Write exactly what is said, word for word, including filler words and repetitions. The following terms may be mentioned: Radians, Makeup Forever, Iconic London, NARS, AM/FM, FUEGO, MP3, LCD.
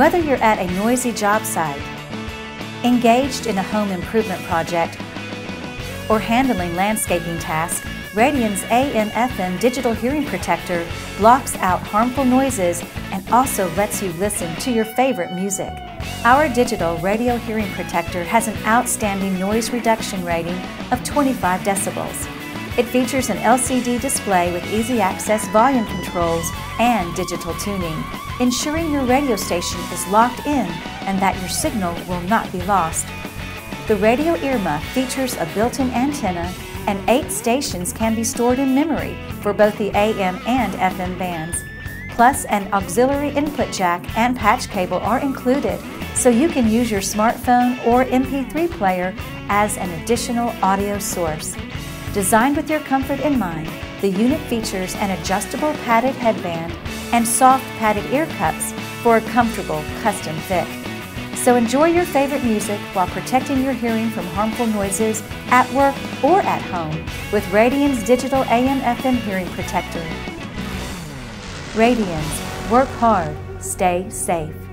Whether you're at a noisy job site, engaged in a home improvement project, or handling landscaping tasks, Radians A M F M Digital Hearing Protector blocks out harmful noises and also lets you listen to your favorite music. Our digital radio hearing protector has an outstanding noise reduction rating of twenty-five decibels. It features an L C D display with easy access volume controls and digital tuning, ensuring your radio station is locked in and that your signal will not be lost. The radio earmuff features a built-in antenna, and eight stations can be stored in memory for both the A M and F M bands. Plus, an auxiliary input jack and patch cable are included, so you can use your smartphone or M P three player as an additional audio source. Designed with your comfort in mind, the unit features an adjustable padded headband and soft padded ear cups for a comfortable custom fit. So enjoy your favorite music while protecting your hearing from harmful noises at work or at home with Radians Digital A M F M Hearing Protector. Radians, work hard, stay safe.